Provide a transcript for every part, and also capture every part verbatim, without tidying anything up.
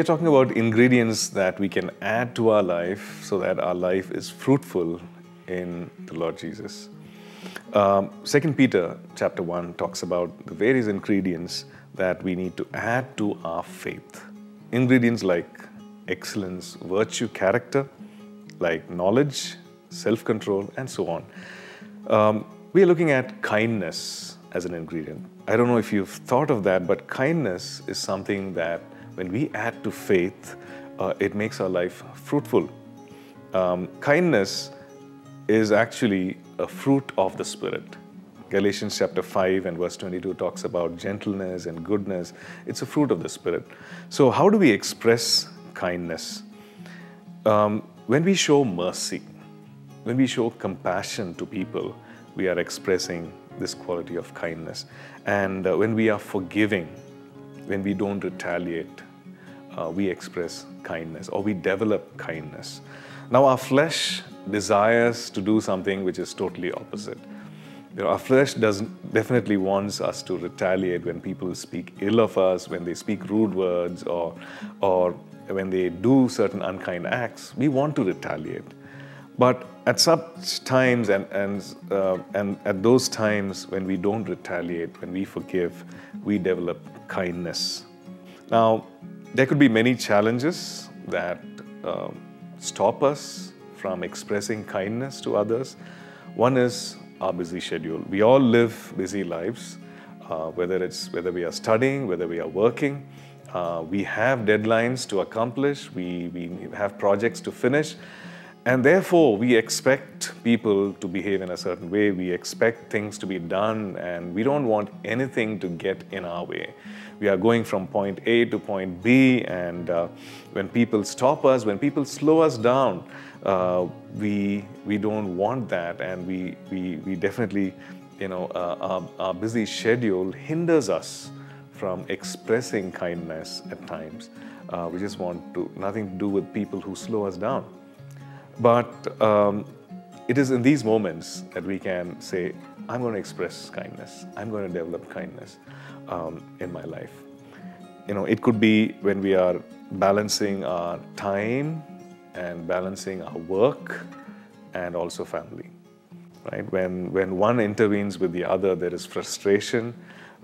we are talking about ingredients that we can add to our life so that our life is fruitful in the Lord Jesus. Um, Second Peter chapter one talks about the various ingredients that we need to add to our faith. Ingredients like excellence, virtue, character, like knowledge, self-control, and so on. Um, we are looking at kindness as an ingredient. I don't know if you've thought of that, but kindness is something that when we add to faith, uh, it makes our life fruitful. Um, kindness is actually a fruit of the Spirit. Galatians chapter five and verse twenty-two talks about gentleness and goodness. It's a fruit of the Spirit. So how do we express kindness? Um, when we show mercy, when we show compassion to people, we are expressing this quality of kindness. And uh, when we are forgiving, when we don't retaliate, uh, we express kindness, or we develop kindness. Now our flesh desires to do something which is totally opposite. You know, our flesh doesn't, definitely wants us to retaliate when people speak ill of us, when they speak rude words, or, or when they do certain unkind acts. We want to retaliate. But at such times and, and, uh, and at those times when we don't retaliate, when we forgive, we develop kindness. Now, there could be many challenges that uh, stop us from expressing kindness to others. One is our busy schedule. We all live busy lives, uh, whether it's whether we are studying, whether we are working. Uh, we have deadlines to accomplish. We, we have projects to finish. And therefore, we expect people to behave in a certain way. We expect things to be done, and we don't want anything to get in our way. We are going from point A to point B, and uh, when people stop us, when people slow us down, uh, we we don't want that, and we we we definitely, you know, uh, our, our busy schedule hinders us from expressing kindness at times. Uh, we just want to nothing to do with people who slow us down. But um, it is in these moments that we can say, I'm going to express kindness. I'm going to develop kindness um, in my life. You know, it could be when we are balancing our time and balancing our work and also family, right? When, when one intervenes with the other, there is frustration,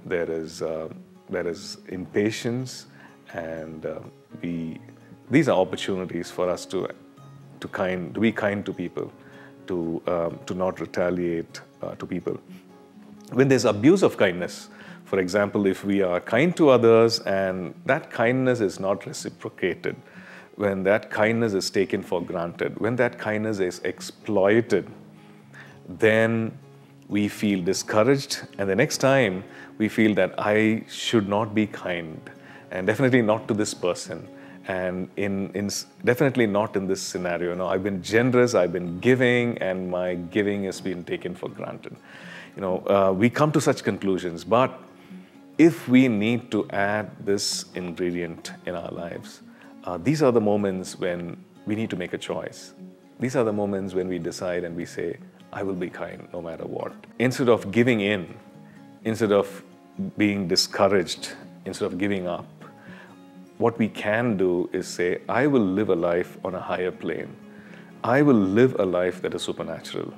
there is, uh, there is impatience, and uh, we, these are opportunities for us to To, kind, to be kind to people, to, um, to not retaliate uh, to people. When there's abuse of kindness, for example, if we are kind to others and that kindness is not reciprocated, when that kindness is taken for granted, when that kindness is exploited, then we feel discouraged, and the next time we feel that I should not be kind, and definitely not to this person. And in, in definitely not in this scenario. Now, I've been generous, I've been giving, and my giving has been taken for granted. You know, uh, we come to such conclusions. But if we need to add this ingredient in our lives, uh, these are the moments when we need to make a choice. These are the moments when we decide and we say, I will be kind no matter what. Instead of giving in, instead of being discouraged, instead of giving up, what we can do is say, I will live a life on a higher plane. I will live a life that is supernatural.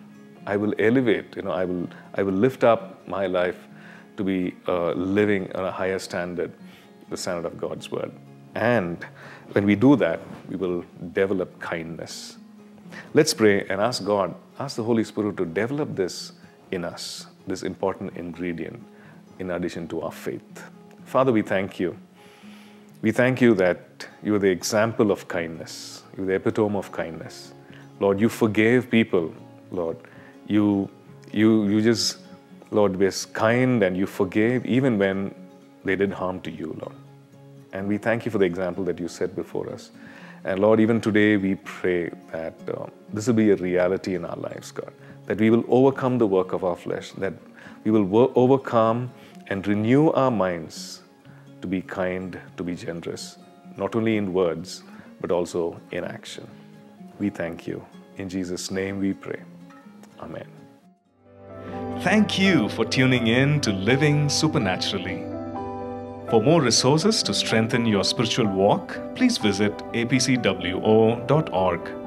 I will elevate, you know, I will, I will lift up my life to be uh, living on a higher standard, the standard of God's word. And when we do that, we will develop kindness. Let's pray and ask God, ask the Holy Spirit to develop this in us, this important ingredient in addition to our faith. Father, we thank you. We thank you that you are the example of kindness. You are the epitome of kindness. Lord, you forgave people, Lord. You, you, you just, Lord, were kind and you forgave even when they did harm to you, Lord. And we thank you for the example that you set before us. And Lord, even today we pray that uh, this will be a reality in our lives, God, that we will overcome the work of our flesh, that we will overcome and renew our minds to be kind, to be generous, not only in words, but also in action. We thank you. In Jesus' name we pray. Amen. Thank you for tuning in to Living Supernaturally. For more resources to strengthen your spiritual walk, please visit A P C W O dot org.